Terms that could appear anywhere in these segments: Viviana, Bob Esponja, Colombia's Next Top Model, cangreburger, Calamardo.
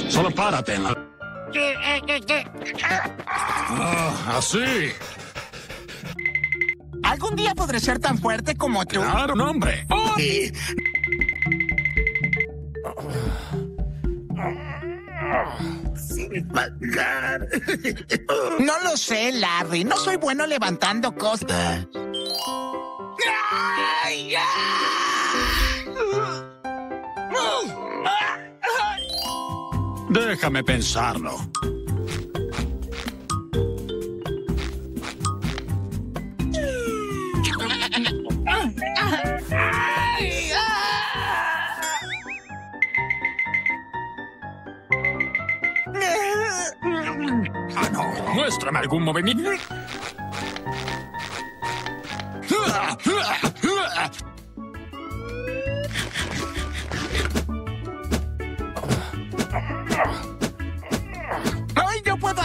vamos, solo párate en la... así. ¿Algún día podré ser tan fuerte como tú? ¡Claro, un hombre! ¡Oye! Sin pagar. No lo sé, Larry. No soy bueno levantando cosas. Déjame pensarlo. Muéstrame algún movimiento. ¡Ay, no puedo!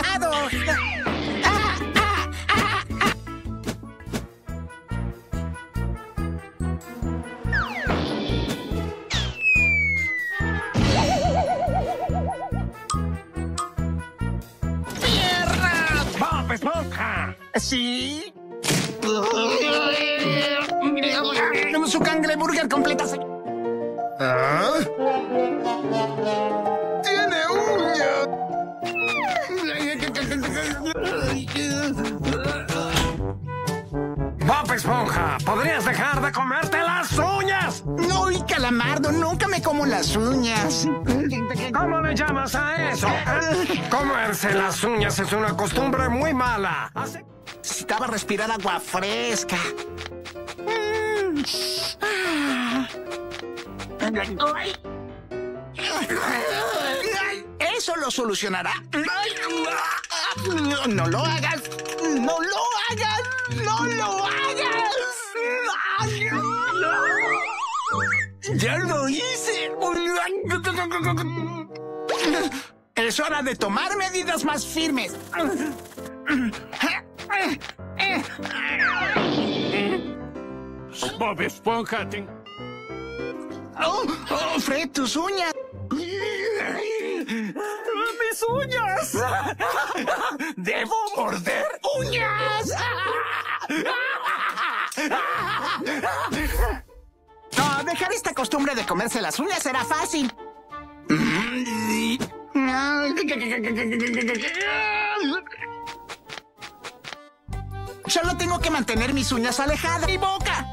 Sí. Su cangreburger completa. ¿Ah? Tiene uñas. Bob Esponja, ¿podrías dejar de comerte las uñas? No, y Calamardo, nunca me como las uñas. ¿Cómo le llamas a eso? Comerse las uñas es una costumbre muy mala. Necesitaba respirar agua fresca. Eso lo solucionará. No lo hagas. No lo hagas. No lo hagas. Ya lo hice. Es hora de tomar medidas más firmes. Bob Esponja. Oh, Fred, tus uñas. ¡Mis uñas! ¡Debo morder uñas! No, dejar esta costumbre de comerse las uñas será fácil. Solo tengo que mantener mis uñas alejadas de mi boca.